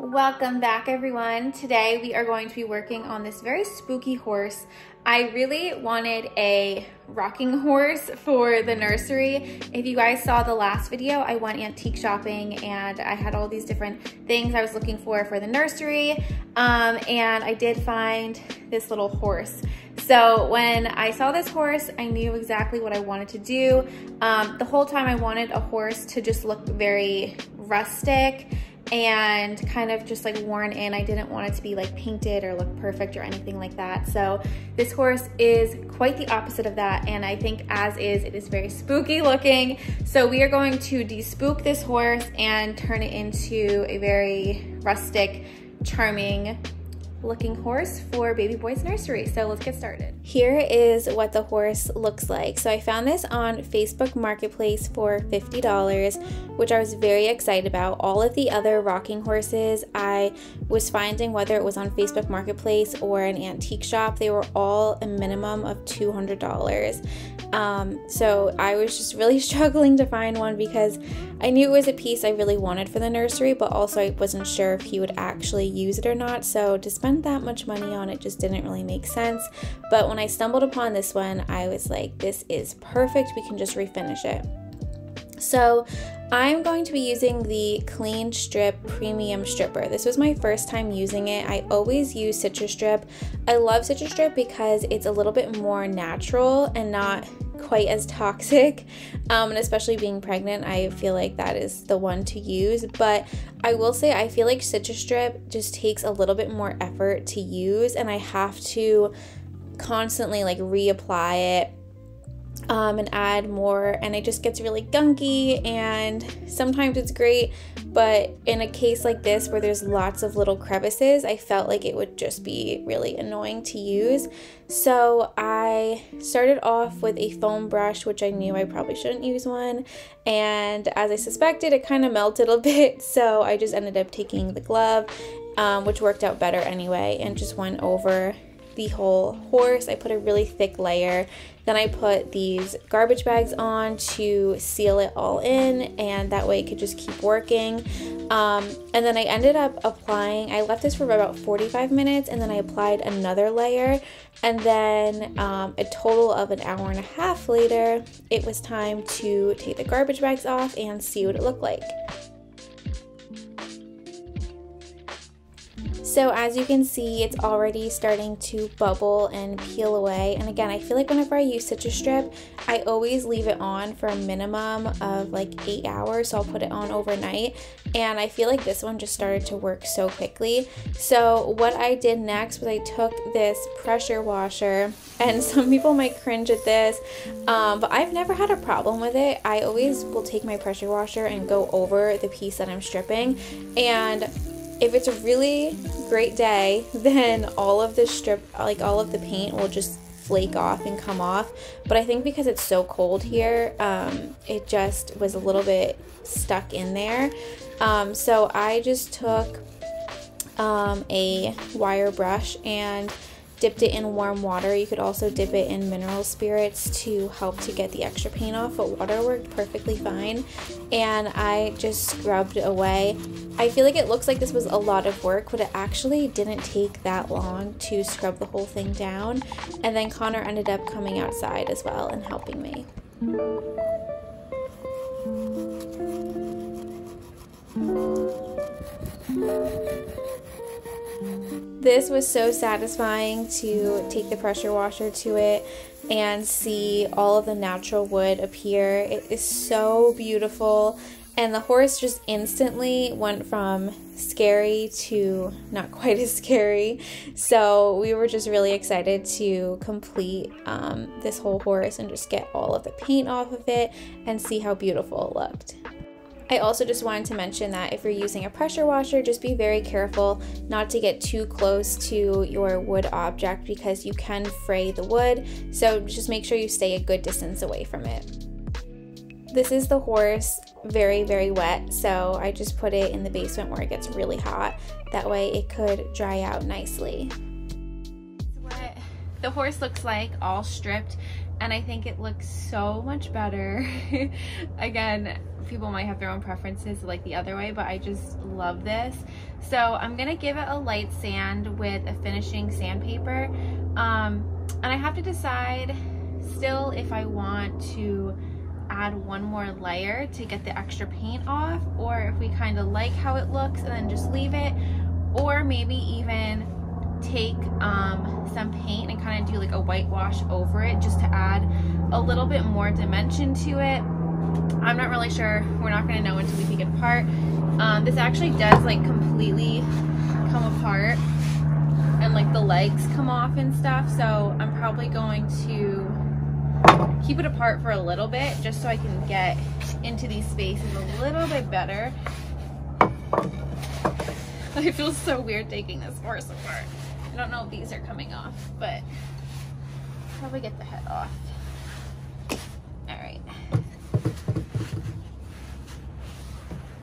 Welcome back, everyone. Today we are going to be working on this very spooky horse. I really wanted a rocking horse for the nursery. If you guys saw the last video, I went antique shopping and I had all these different things I was looking for the nursery. And I did find this little horse. So when I saw this horse, I knew exactly what I wanted to do. The whole time I wanted a horse to just look very rustic and kind of just like worn in. I didn't want it to be like painted or look perfect or anything like that. So this horse is quite the opposite of that. And I think as is, it is very spooky looking. So we are going to despook this horse and turn it into a very rustic, charming looking horse for baby boy's nursery. So let's get started. Here is what the horse looks like. So I found this on Facebook Marketplace for $50, which I was very excited about. All of the other rocking horses I was finding, whether it was on Facebook Marketplace or an antique shop, they were all a minimum of $200. So I was just really struggling to find one because I knew it was a piece I really wanted for the nursery, but also I wasn't sure if he would actually use it or not. So to spend that much money on it just didn't really make sense. But when I stumbled upon this one, I was like, this is perfect. We can just refinish it. So I'm going to be using the Clean Strip Premium Stripper. This was my first time using it. I always use Citristrip. I love Citristrip because it's a little bit more natural and not quite as toxic, and especially being pregnant, I feel like that is the one to use. But I will say I feel like Citristrip just takes a little bit more effort to use, and I have to constantly like reapply it and add more, and it just gets really gunky, and sometimes it's great, but in a case like this where there's lots of little crevices, I felt like it would just be really annoying to use. So I started off with a foam brush, which I knew I probably shouldn't use one, and as I suspected, it kind of melted a bit, so I just ended up taking the glove, which worked out better anyway, and just went over the whole horse. I put a really thick layer, then I put these garbage bags on to seal it all in, and that way it could just keep working. And then I ended up applying, I left this for about 45 minutes, and then I applied another layer, and then a total of an hour and a half later, it was time to take the garbage bags off and see what it looked like. So as you can see, it's already starting to bubble and peel away. And again, I feel like whenever I use Citristrip, I always leave it on for a minimum of like 8 hours. So I'll put it on overnight. And I feel like this one just started to work so quickly. So what I did next was I took this pressure washer, and some people might cringe at this, but I've never had a problem with it. I always will take my pressure washer and go over the piece that I'm stripping, and if it's a really great day, then all of the strip, like all of the paint will just flake off and come off. But I think because it's so cold here, it just was a little bit stuck in there. So I just took a wire brush and dipped it in warm water. You could also dip it in mineral spirits to help to get the extra paint off, but water worked perfectly fine. And I just scrubbed away. I feel like it looks like this was a lot of work, but it actually didn't take that long to scrub the whole thing down. And then Connor ended up coming outside as well and helping me. This was so satisfying to take the pressure washer to it and see all of the natural wood appear. It is so beautiful, and the horse just instantly went from scary to not quite as scary. So we were just really excited to complete this whole horse and just get all of the paint off of it and see how beautiful it looked. I also just wanted to mention that if you're using a pressure washer, just be very careful not to get too close to your wood object because you can fray the wood. So just make sure you stay a good distance away from it. This is the horse, very, very wet. So I just put it in the basement where it gets really hot. That way it could dry out nicely. What the horse looks like all stripped, and I think it looks so much better. Again, people might have their own preferences like the other way, but I just love this. So I'm gonna give it a light sand with a finishing sandpaper, and I have to decide still if I want to add one more layer to get the extra paint off, or if we kind of like how it looks and then just leave it, or maybe even take some paint and kind of do like a whitewash over it just to add a little bit more dimension to it. I'm not really sure. We're not going to know until we take it apart. This actually does like completely come apart and like the legs come off and stuff, so I'm probably going to keep it apart for a little bit just so I can get into these spaces a little bit better. I feel so weird taking this horse apart. I don't know if these are coming off, but I'll probably get the head off. All right.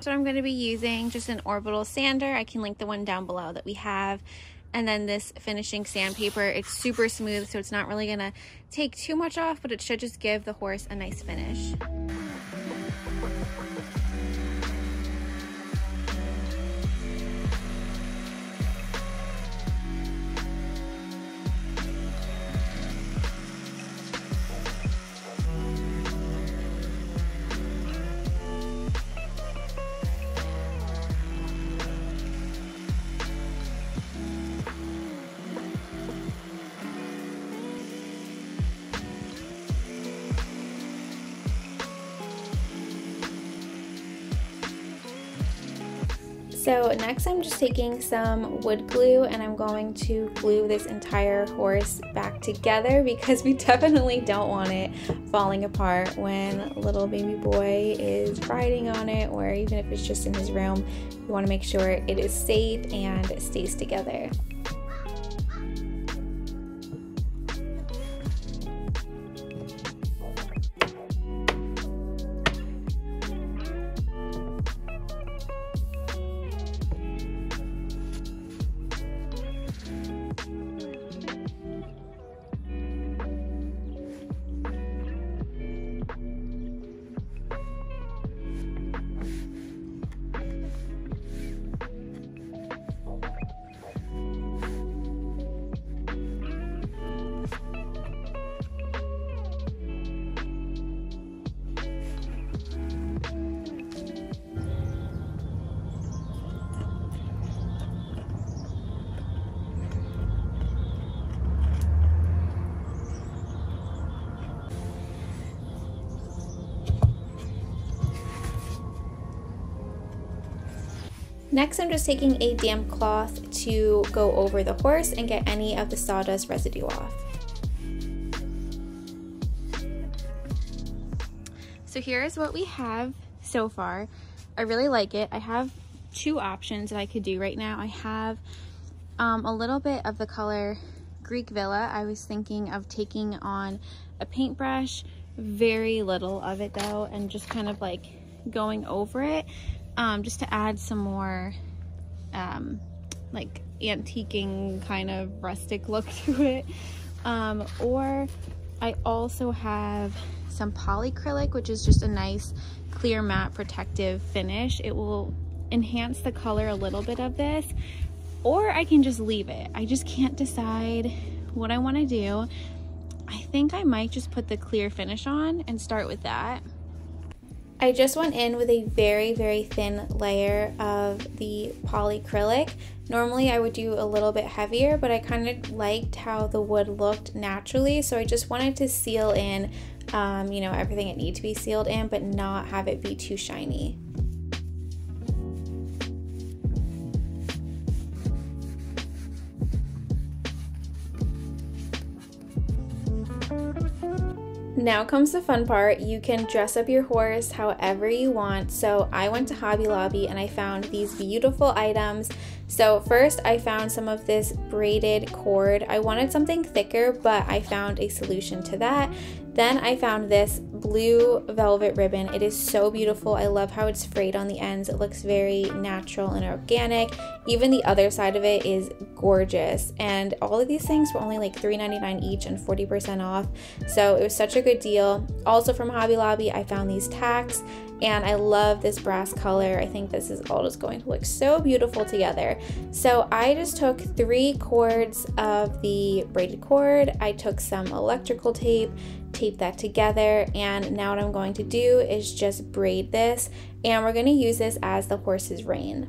So I'm going to be using just an orbital sander. I can link the one down below that we have. And then this finishing sandpaper, it's super smooth, so it's not really gonna take too much off, but it should just give the horse a nice finish. So next I'm just taking some wood glue and I'm going to glue this entire horse back together, because we definitely don't want it falling apart when little baby boy is riding on it, or even if it's just in his room. We want to make sure it is safe and stays together. Next, I'm just taking a damp cloth to go over the horse and get any of the sawdust residue off. So here is what we have so far. I really like it. I have two options that I could do right now. I have a little bit of the color Greek Villa. I was thinking of taking on a paintbrush, very little of it though, and just kind of like going over it. Just to add some more like antiquing kind of rustic look to it, or I also have some polycrylic, which is just a nice clear matte protective finish. It will enhance the color a little bit of this, or I can just leave it. I just can't decide what I want to do. I think I might just put the clear finish on and start with that. I just went in with a very, very thin layer of the polycrylic. Normally I would do a little bit heavier, but I kind of liked how the wood looked naturally, so I just wanted to seal in, you know, everything it needed to be sealed in, but not have it be too shiny. Now comes the fun part. You can dress up your horse however you want. So I went to Hobby Lobby and I found these beautiful items. So first I found some of this braided cord. I wanted something thicker, but I found a solution to that. Then I found this blue velvet ribbon. It is so beautiful. I love how it's frayed on the ends. It looks very natural and organic. Even the other side of it is gorgeous, and all of these things were only like $3.99 each and 40% off, so it was such a good deal. Also from Hobby Lobby, I found these tacks, and I love this brass color. I think this is all just going to look so beautiful together. So I just took 3 cords of the braided cord, I took some electrical tape, taped that together, and now what I'm going to do is just braid this, and we're going to use this as the horse's rein.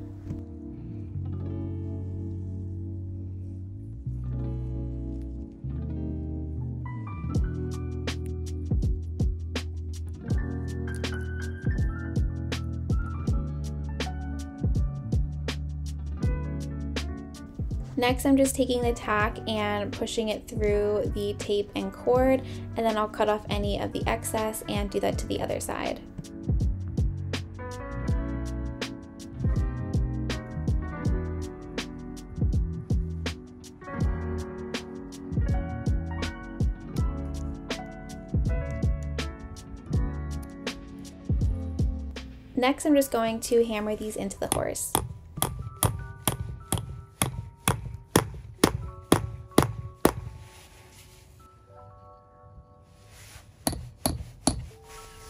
Next, I'm just taking the tack and pushing it through the tape and cord, and then I'll cut off any of the excess and do that to the other side. Next, I'm just going to hammer these into the horse.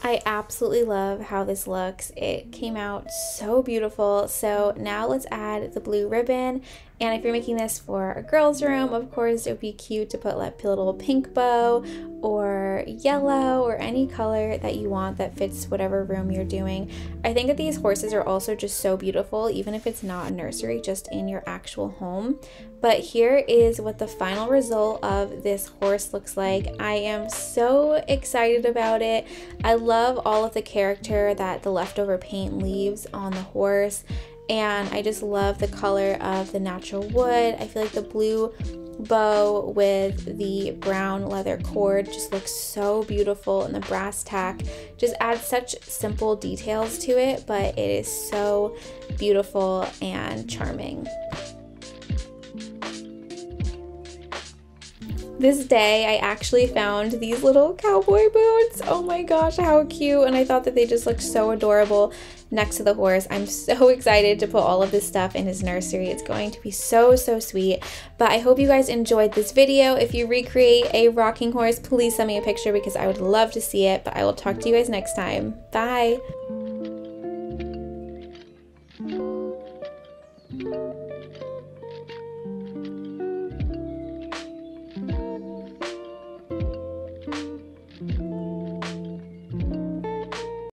I absolutely love how this looks. It came out so beautiful. So now let's add the blue ribbon, and if you're making this for a girl's room, of course it would be cute to put like a little pink bow or yellow or any color that you want that fits whatever room you're doing. I think that these horses are also just so beautiful, even if it's not a nursery, just in your actual home. But here is what the final result of this horse looks like. I am so excited about it. I love all of the character that the leftover paint leaves on the horse, and I just love the color of the natural wood. I feel like the blue bow with the brown leather cord just looks so beautiful, and the brass tack just adds such simple details to it, but it is so beautiful and charming. This day, I actually found these little cowboy boots. Oh my gosh, how cute. And I thought that they just looked so adorable next to the horse. I'm so excited to put all of this stuff in his nursery. It's going to be so, so sweet. But I hope you guys enjoyed this video. If you recreate a rocking horse, please send me a picture because I would love to see it. But I will talk to you guys next time. Bye.